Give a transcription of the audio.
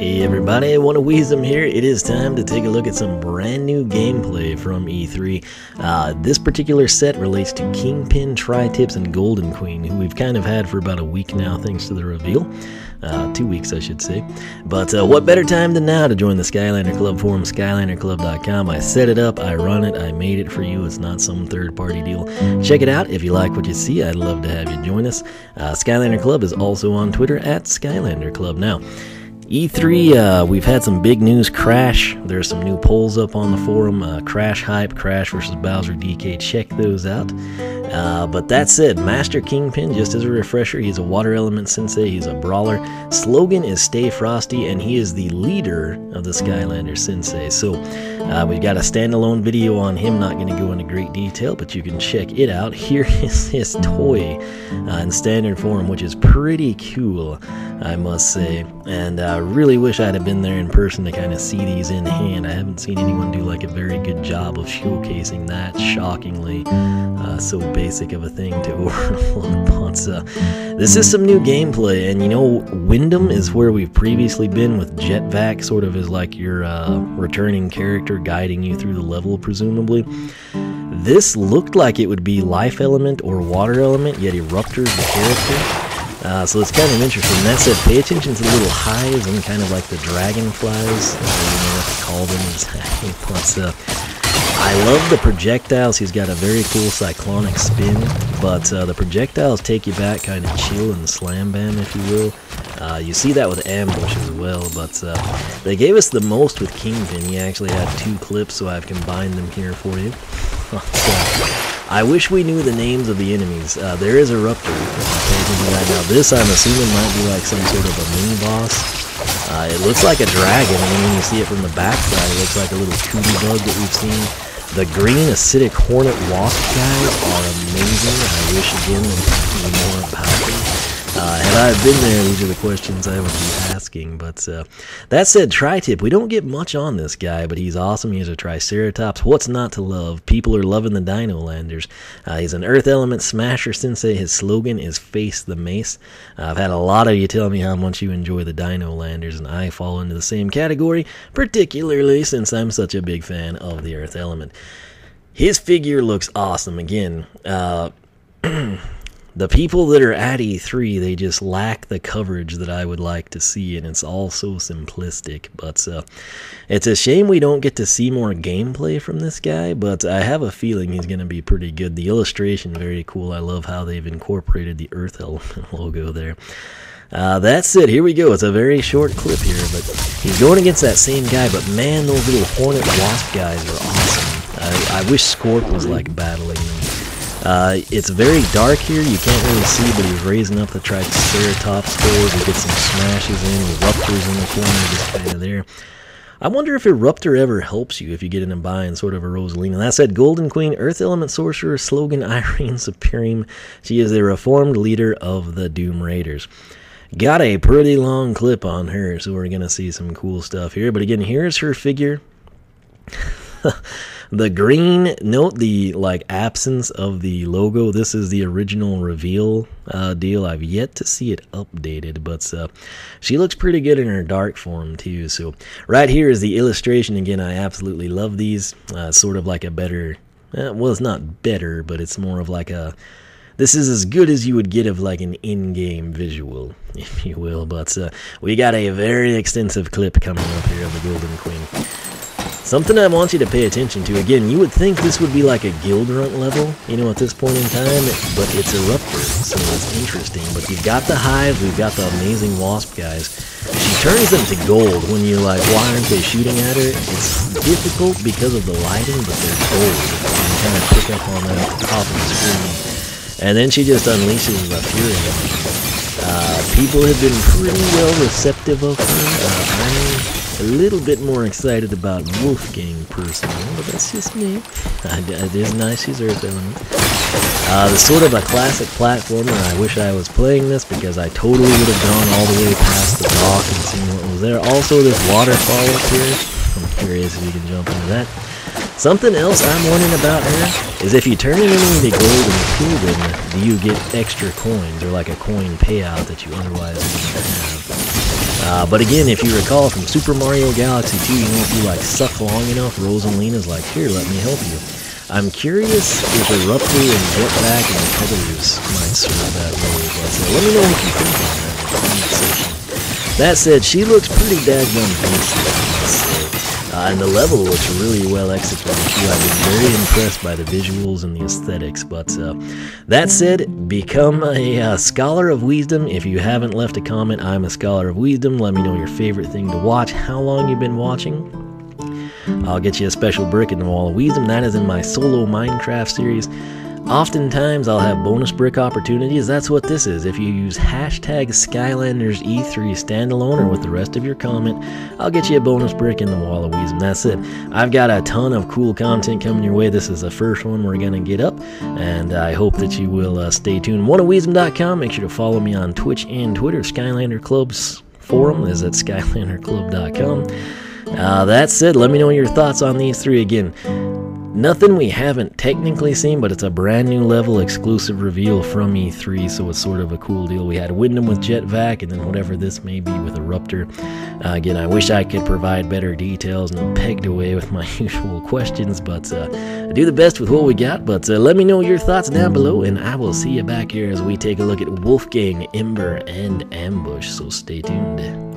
Hey everybody, 1ofWiisdom here. It is time to take a look at some brand new gameplay from E3. This particular set relates to King Pen, Tri-Tips, and Golden Queen, who we've kind of had for about a week now thanks to the reveal. 2 weeks, I should say. But what better time than now to join the Skylander Club forum, SkylanderClub.com. I set it up, I run it, I made it for you. It's not some third-party deal. Check it out. If you like what you see, I'd love to have you join us. Skylander Club is also on Twitter at Skylander Club. Now, E3, we've had some big news. Crash, there are some new polls up on the forum. Crash hype, Crash versus Bowser DK, check those out. But that said, Master Kingpin, just as a refresher, he's a water element sensei, he's a brawler. Slogan is Stay Frosty, and he is the leader of the Skylander sensei. So we've got a standalone video on him, not going to go into great detail, but you can check it out. Here is his toy in standard form, which is pretty cool, I must say. And I really wish I'd have been there in person to kind of see these in hand. I haven't seen anyone do like a very good job of showcasing that, shockingly. So basic of a thing to overlook. But this is some new gameplay, and you know, Wyndham is where we've previously been with Jet Vac, sort of as like your returning character guiding you through the level, presumably. This looked like it would be life element or water element, yet Eruptor's the character. So it's kind of interesting. That said, pay attention to the little hives and kind of like the dragonflies. I don't know what to call them exactly. But I love the projectiles. He's got a very cool cyclonic spin, but the projectiles take you back, kind of chill and slam bam, if you will. You see that with Ambush as well, but they gave us the most with Kingpin. He actually had 2 clips, so I've combined them here for you. I wish we knew the names of the enemies. There is Eruptor. Now this, I'm assuming, might be like some sort of a mini-boss. It looks like a dragon, and when you see it from the backside, it looks like a little cootie bug that we've seen. The green acidic hornet wasp guys are amazing. I wish, again, they could be more powerful. Had I been there, these are the questions I would be asking. But that said, Tri-Tip, we don't get much on this guy, but he's awesome. He's a Triceratops. What's not to love? People are loving the Dino Landers. He's an Earth Element Smasher Sensei. His slogan is Face the Mace. I've had a lot of you tell me how much you enjoy the Dino Landers, and I fall into the same category, particularly since I'm such a big fan of the Earth Element. His figure looks awesome. Again, the people that are at E3, they just lack the coverage that I would like to see, and it's all so simplistic. But it's a shame we don't get to see more gameplay from this guy, but I have a feeling he's going to be pretty good. The illustration, very cool. I love how they've incorporated the Earth Element logo there. That's it. Here we go. It's a very short clip here, but he's going against that same guy, but man, those little hornet wasp guys are awesome. I wish Scorp was like battling them. It's very dark here, you can't really see, but he's raising up the Triceratops scores. He gets some smashes in, Eruptors in the corner, just kind of there. I wonder if Eruptor ever helps you if you get in a bind, sort of a Rosalina. That said, Golden Queen, Earth Element Sorcerer, slogan Irene Supreme. She is the reformed leader of the Doom Raiders. Got a pretty long clip on her, so we're going to see some cool stuff here. But again, here's her figure. The green, note the like absence of the logo. This is the original reveal deal. I've yet to see it updated, but she looks pretty good in her dark form too. So right here is the illustration. Again, I absolutely love these. Sort of like a better, well, it's not better, but it's more of like a, this is as good as you would get of like an in-game visual, if you will. But we got a very extensive clip coming up here of the Golden Queen. Something I want you to pay attention to. Again, you would think this would be like a guild runt level, you know, at this point in time, but it's Eruptor, so it's interesting. But you've got the hives, we've got the amazing wasp guys. She turns them to gold when you're like, why aren't they shooting at her? It's difficult because of the lighting, but they're gold. You can kind of pick up on that at the top of the screen. And then she just unleashes a fury damage. People have been pretty well receptive of her. A little bit more excited about Wolfgang personally, but that's just me. It is nice, she's Earth Element. This sort of a classic platformer. I wish I was playing this because I totally would have gone all the way past the dock and seen what was there. Also, this waterfall up here. I'm curious if you can jump into that. Something else I'm wondering about her is if you turn it into gold and cool them, do you get extra coins or like a coin payout that you otherwise wouldn't have? But again, if you recall from Super Mario Galaxy 2, you know, if you like suck long enough, Rosalina's like, here, let me help you. I'm curious if Eruptor and Jet Vac and others might serve that role as well. So let me know what you think about that comment section. That said, she looks pretty dadgum tasty, and the level looks really well executed too. I've been very impressed by the visuals and the aesthetics. But that said, become a Scholar of Wisdom. If you haven't left a comment, I'm a Scholar of Wisdom. Let me know your favorite thing to watch, how long you've been watching. I'll get you a special brick in the Wall of Wisdom. That is in my solo Minecraft series. Oftentimes I'll have bonus brick opportunities. That's what this is. If you use hashtag Skylanders E3 standalone or with the rest of your comment, I'll get you a bonus brick in the Wall of Wisdom. That's it. I've got a ton of cool content coming your way. This is the first one we're going to get up, and I hope that you will stay tuned. 1ofWiisdom.com. Make sure to follow me on Twitch and Twitter. Skylander Club's forum is at SkylanderClub.com. That said, let me know your thoughts on these three again. Nothing we haven't technically seen, but it's a brand new level exclusive reveal from E3, so it's sort of a cool deal. We had Wyndham with Jet Vac, and then whatever this may be with Eruptor. Again, I wish I could provide better details, and I'm pegged away with my usual questions, but I do the best with what we got. But let me know your thoughts down below, and I will see you back here as we take a look at Wolfgang, Ember, and Ambush, so stay tuned.